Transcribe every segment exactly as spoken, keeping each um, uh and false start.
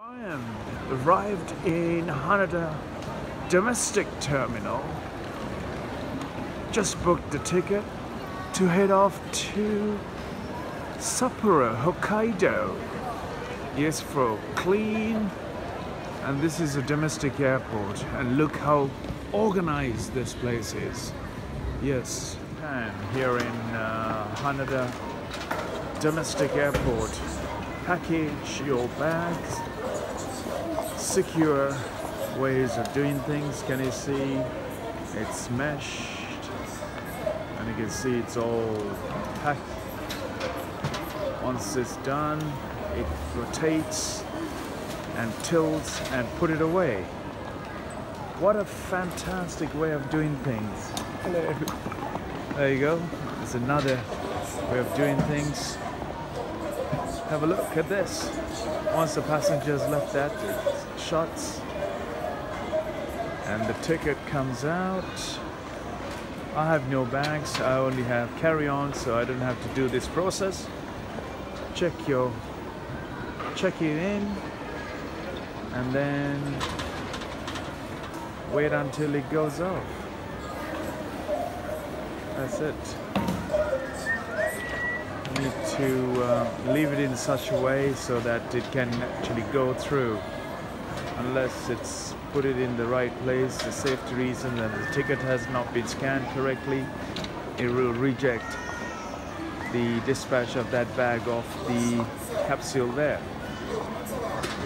I am arrived in Haneda domestic terminal. Just booked the ticket to head off to Sapporo, Hokkaido. Yes, for clean. And this is a domestic airport. And look how organized this place is. Yes, and here in uh, Haneda domestic airport. Package your bags. Secure ways of doing things. Can you see it's meshed, and you can see it's all packed. Once it's done, it rotates and tilts and put it away. What a fantastic way of doing things. Hello. There you go. There's another way of doing things. Have a look at this. Once the passengers left that, it shuts. And the ticket comes out. I have no bags, I only have carry-on, so I don't have to do this process. Check your, check it in, and then wait until it goes off. That's it. You need to uh, leave it in such a way so that it can actually go through. Unless it's put it in the right place, the safety reason, and the ticket has not been scanned correctly, it will reject the dispatch of that bag off the capsule there.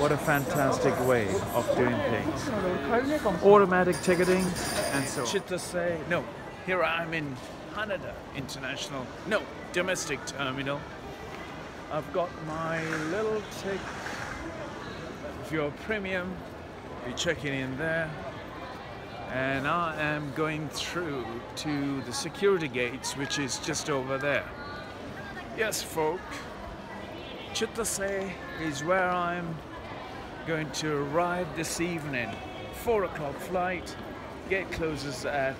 What a fantastic way of doing things. Automatic ticketing and so on. Chitose, no, here I'm in Haneda International, no, domestic terminal. I've got my little tick. If you're premium, you're checking in there, and I am going through to the security gates, which is just over there. Yes, folk, Chitose is where I'm going to arrive this evening. Four o'clock flight, gate closes at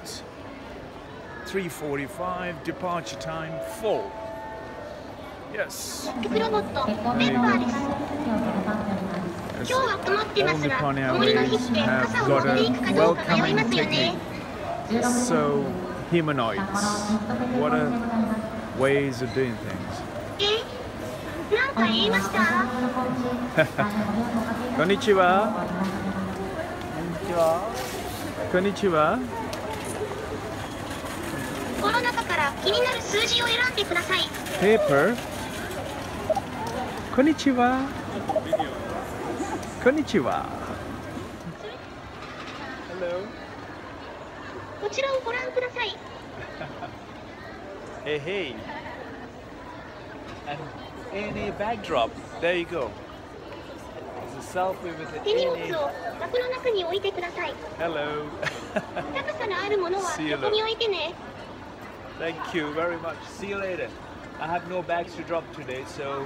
three forty-five, departure time four. Yes. All Nippon Airways have got a welcoming technique. So humanoids. What a ways of doing things. Konnichiwa. Konnichiwa. Konnichiwa. Paper. Konnichiwa. Konnichiwa. Hello. Hey, hey. And N A backdrop. There you go. There's a selfie with the N A. Hello. See you later. Thank you very much. See you later. I have no bags to drop today, so.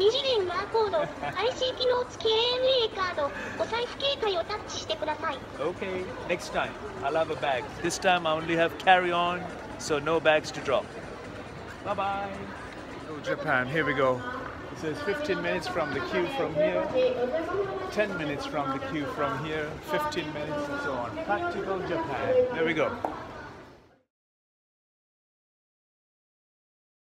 Okay, next time I'll have a bag. This time I only have carry-on, so no bags to drop. Bye-bye. Oh, Japan, here we go. It says fifteen minutes from the queue from here, ten minutes from the queue from here, fifteen minutes and so on. Practical Japan. There we go.